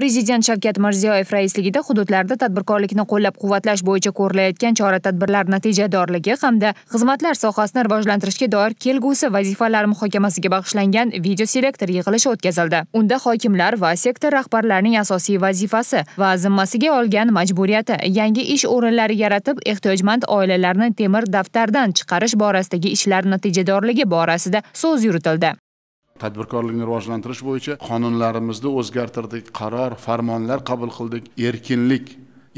Prezident Shavket Mirziyoyev raisligida hududlarda tadbirkorlikni qo'llab-quvvatlash bo'yicha ko'rilayotgan chora-tadbirlar natijadorligi hamda xizmatlar sohasini rivojlantirishga doir kelgusi vazifalar muhokamasiga bag'ishlangan video selektor yig'ilishi o'tkazildi. Unda hokimlar va sektor rahbarlarining asosiy vazifasi va zimmasiga olgan majburiyati, yangi ish o'rinlari yaratib, ehtiyojmand oilalarni temir daftardan chiqarish borasidagi ishlar natijadorligi borasida so'z yuritildi. Tadbirkorlikni rivojlantirish bo'yicha qonunlarimizni o'zgartirdik, qaror, farmonlar qabul qildik. Erkinlik,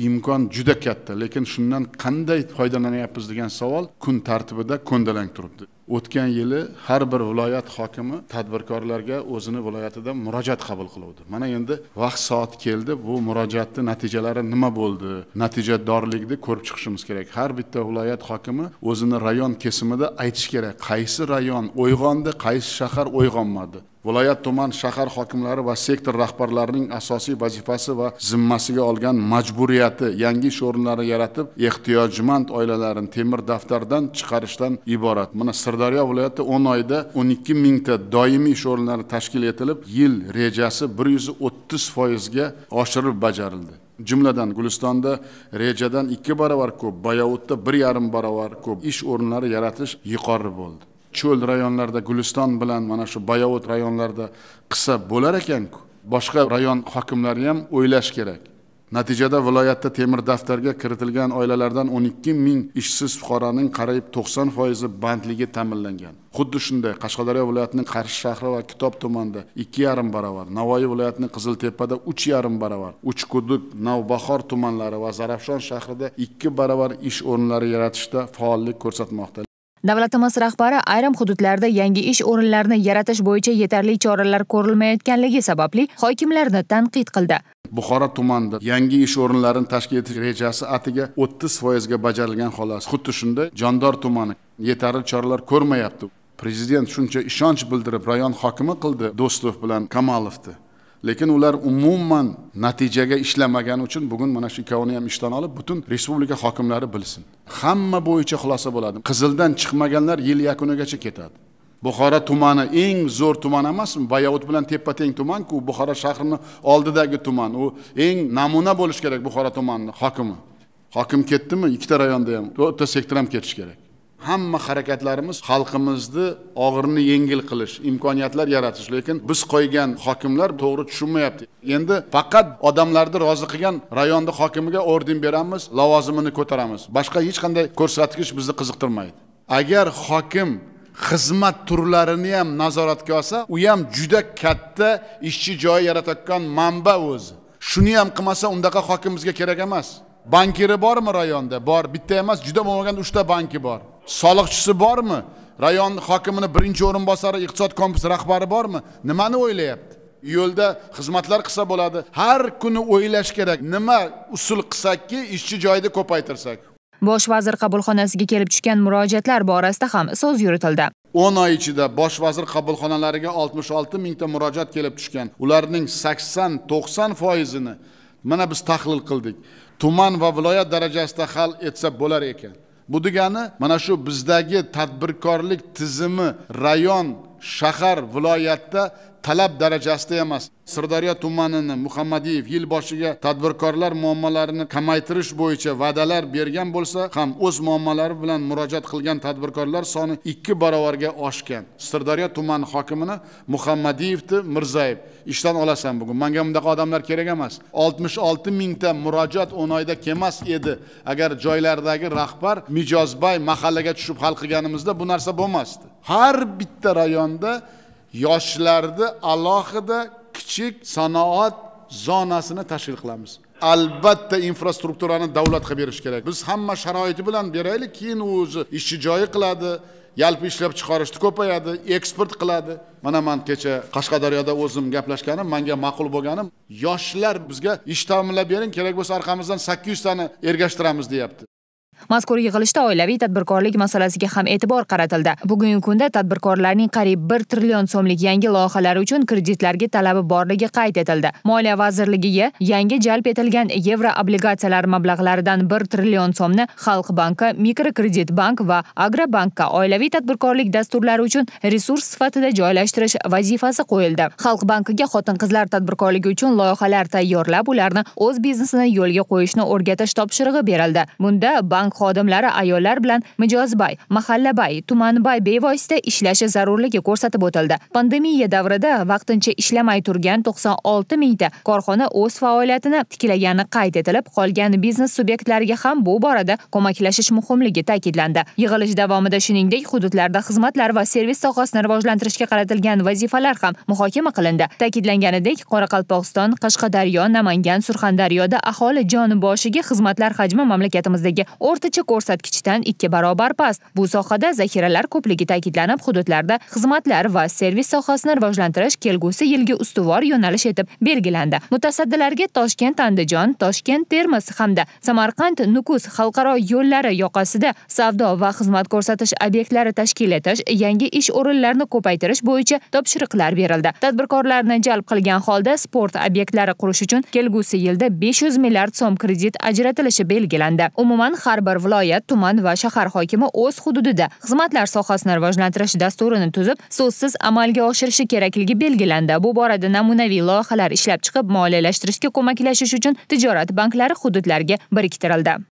imkon juda katta, lekin shundan qanday foydalanyapmiz degan savol kun tartibida ko'ndalang turibdi. O'tgan yili har bir viloyat hokimi tadbirkorlarga o'zini viloyatida murojaat qabul qiluvdi. Mana endi vaqt soat keldi, bu murojaatning natijalari nima bo'ldi? Natijadorlikni ko'rib chiqishimiz kerak. Har bitta viloyat hokimi o'zini rayon kesimida aytish kerak. Qaysi rayon uyg'ondi, qaysi shahar uyg'onmadi? Viloyat, tuman, shahar hokimlari va sektor rahbarlarining asosiy vazifasi va zimmasiga olgan majburiyati yangi ish o'rinlari yaratib, ehtiyojmand oilalarini temir daftardan chiqarishdan iborat. Mana Sirdaryo viloyatida 10 oyda 12.000 ta doimiy ish o'rinlari tashkil etilib, yil rejasi 130% ga oshirib bajarildi. Jumladan Gulistonda rejadan 2 barobar ko'p, Bayovotda 1.5 barobar ko'p ish o'rinlari yaratish yuqori bo'ldi. Cho'l rayonlarida Guliston bilan mana shu Bayovot rayonlarida qissa bo'lar ekan-ku, boshqa rayon hokimlari ham o'ylash kerak. Natijada viloyatda temir daftarga kiritilgan oilalardan 12.000 ishsiz fuqaroning qarayib 90% bandligi ta'minlangan. Xuddi shunday Qashqadaryo viloyatining Qarshi shahri va Kitob tumanida 2.5 barobar, Navoiy viloyatining Qiziltepada 3.5 barobar, Uchquduq, Navbahor tumanlari va Zarafshon shahrida 2 barobar ish o'rinlari yaratishda faollik ko'rsatmoqda. Davlatimiz rahbari ayrim hududlarda yangi ish o'rinlarini yaratish bo'yicha yetarli choralar ko'rilmayotganligi sababli hokimlarni tanqid qildi. Buxoro tumanida yangi ish o'rinlarini tashkil etish rejasi atiga 30% ga bajarilgan xolos. Xuddi shunday Jondor tumani yetarli choralar ko'rmayapti. Prezident shuncha ishonch bildirib rayon hokimi qildi Dostov bilan Kamalovni. Lekin ular umuman natijaga ishlamagani uchun bugun mana shu ikkovini ham ishdan olib, butun respublika hokimlari bilsin. Hamma bo'yicha xulosa bo'ladi. Qizildan chiqmaganlar yil yakunigacha ketadi. Buxoro tumani eng zo'r tuman emasmi? Bayovot bilan teppa-teng tuman-ku, Buxoro shahrining oldidagi tuman. U eng namuna bo'lish kerak Buxoro tumanining hokimi. Hokim ketdimi? 2 ta rayonda ham, 4 ta sektor ham ketish kerak. Hamma harakatlarimiz xalqimizni og'irini yengil qilish, imkoniyatlar yaratish, lekin biz qo'ygan hokimlar to'g'ri tushunmayapti. Endi faqat odamlarni rozi qilgan rayonning hokimiga orden beramiz, lavozimini ko'taramiz. Boshqa hech qanday ko'rsatkich bizni qiziqtirmaydi. Agar hokim xizmat turlarini ham nazoratga olsa, u ham juda katta ishchi joyi yaratayotgan manba o'zi. Shuni ham qilmasa, undaqa hokimimizga kerak emas. Bankiri bormi rayonda? Bor, bitta emas, juda bo'lmaganda 3 ta banki bor. Soliqchisi bormi? Rayon hokimini 1-o'rinbosari, iqtisod kompleks rahbari bormi? Nimani o'ylayapti? Yo'lda xizmatlar qilsa bo'ladi. Har kuni o'ylash kerak. Nima usul qilsakki, ishchi joyini ko'paytirsak. Bosh vazir qabulxonasiga kelib tushgan murojaatlar borasida ham so'z yuritildi. 10 oy ichida bosh vazir qabulxonalariga 66.000 ta murojaat kelib tushgan. Ularning 80-90%ini mana biz tahlil qildik. Tuman va viloyat darajasida hal etsa bo'lar ekan. Bu degani mana shu bizdagi tadbirkorlik tizimi rayon, shahar, viloyatda talab darajasida emas. Sirdaryo tumanini Muhammadiyev yil boshiga tadbirkorlar muammolarini kamaytirish bo'yicha va'dalar bergan bo'lsa ham, o'z muammolari bilan murojaat qilgan tadbirkorlar soni 2 barobarga oshgan. Sirdaryo tumani hokimini Muhammadiyevni Mirzayev ishdan olasan bugun. Menga bunday odamlar kerak emas. 66.000 ta murojaat 10 oyda kelmas edi. Agar joylardagi rahbar Mijozbay mahallaga tushib hal qilganimizda bu narsa bo'lmasdi. Har bitta rayonda yoshlarni alohida kichik sanoat zonasini tashkil qilamiz. Albatta infrastrukturani davlat qilib berish kerak. Biz hamma sharoiti bilan beraylik, keyin o'zi ishchi joyi qiladi, yalpi ishlab chiqarishni ko'payadi, eksport qiladi. Mana men kecha Qashqadaryoda o'zim gaplashganim, menga ma'qul bo'lganim, yoshlar bizga ish ta'minlab bering, kerak bo'lsa orqamizdan 800 tani ergashtiramiz deyapti. Mazkur yig'ilishda oilaviy tadbirkorlik masalasiga ham e'tibor qaratildi. Bugungi kunda tadbirkorlarning qariyb 1 trillion so'mlik yangi loyihalar uchun kreditlarga talabi borligi qayd etildi. Moliya vazirligi yangi jalb etilgan yevro obligatsiyalar mablag'laridan 1 trillion so'mni Xalq banki, Mikro kredit bank va Agrobankka oilaviy tadbirkorlik dasturlari uchun resurs sifatida joylashtirish vazifasi qo'yildi. Xalq bankiga xotin-qizlar tadbirkorligi uchun loyihalar tayyorlab, ularni o'z biznesini yo'lga qo'yishni o'rgatish topshirig'i berildi. Bunda bank xodimlari ayollar bilan Mijozbay, mahallabay, tumanbay bevosita ishlashi zarurligi ko'rsatib o'tildi. Pandemiya davrida vaqtincha ishlamay turgan 96 mingta korxona o'z faoliyatini tiklagani qayd etilib, qolgan biznes subyektlariga ham bu borada ko'maklashish muhimligi ta'kidlandi. Yig'ilish davomida shuningdek, hududlarda xizmatlar va servis sohasini rivojlantirishga qaratilgan vazifalar ham muhokama qilindi. Ta'kidlanganidek, Qoraqalpog'iston, Qashqadaryo, Namangan, Surxondaryoda aholi jon boshiga xizmatlar hajmi mamlakatimizdagi o'rtacha ko'rsatkichdan 2 barobar past. Bu sohada zaxiralar ko'pligi ta'kidlanib, hududlarda xizmatlar va servis sohasini rivojlantirish kelgusi yilgi ustuvor yo'nalish etib belgilandi. Mutasaddilarga Toshkent, Andijon, Toshkent, Termiz hamda Samarqand, Nukus xalqaro yo'llari yoqasida savdo va xizmat ko'rsatish obyektlari tashkil etish, yangi ish o'rinlarini ko'paytirish bo'yicha topshiriqlar berildi. Tadbirkorlarni jalb qilgan holda sport obyektlari qurish uchun kelgusi yilda 500 milliard so'm kredit ajratilishi belgilandi. Umuman har bir viloyat, tuman va shahar hokimi o'z hududida xizmatlar sohasini rivojlantirish dasturini tuzib, so'zsiz amalga oshirishi kerakligi belgilandi. Bu borada namunaviy loyihalar ishlab chiqib, moliyalashtirishga ko'maklashish uchun tijorat banklari hududlarga biriktirildi.